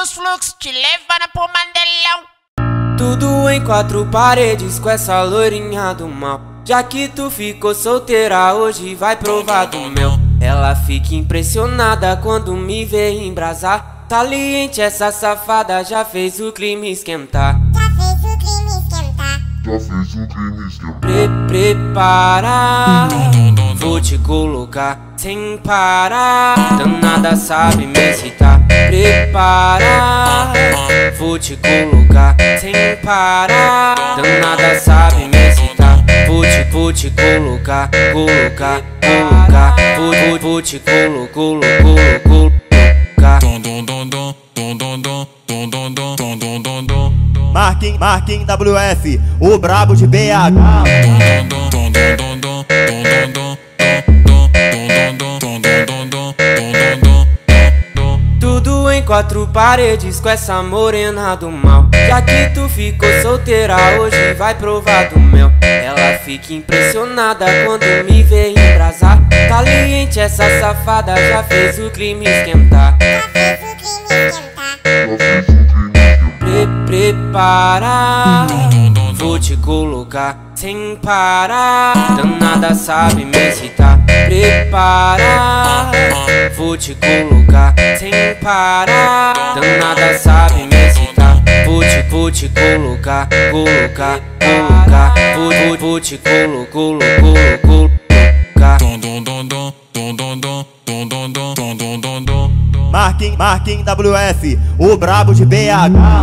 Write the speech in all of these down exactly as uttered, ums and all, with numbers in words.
dos fluxos, te levando pro Mandelão. Tudo em quatro paredes com essa loirinha do mal. Já que tu ficou solteira, hoje vai provar do meu. Ela fica impressionada quando me vê embrasar. Saliente, essa safada já fez o clima esquentar. Já fez o clima esquentar. Já fez o clima esquentar. Pre Prepara, vou te colocar sem parar. Danada sabe me excitar. Prepara, vou te colocar sem parar. Danada sabe me excitar. Vou te, vou te colocar, colocar, colocar. Vou, vou, vou te colocar, colocar, colocar. Markim, Markim W F, o brabo de B H. Quatro paredes com essa morena do mal. Já que tu ficou solteira, hoje vai provar do meu. Ela fica impressionada quando me vê embrasar. Saliente, essa safada já fez o clima esquentar. Já fez o clima esquentar. Pre Prepara, vou te colocar sem parar. Danada sabe me excitar. Prepara, vou te colocar sem parar. Danada sabe me excitar. Vou te, vou te colocar, colocar, colocar. Vou, vou, vou te colocar, colocar, colocar. Markim, Markim W F, o brabo de B H.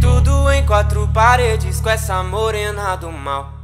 Tudo em quatro paredes com essa morena do mal.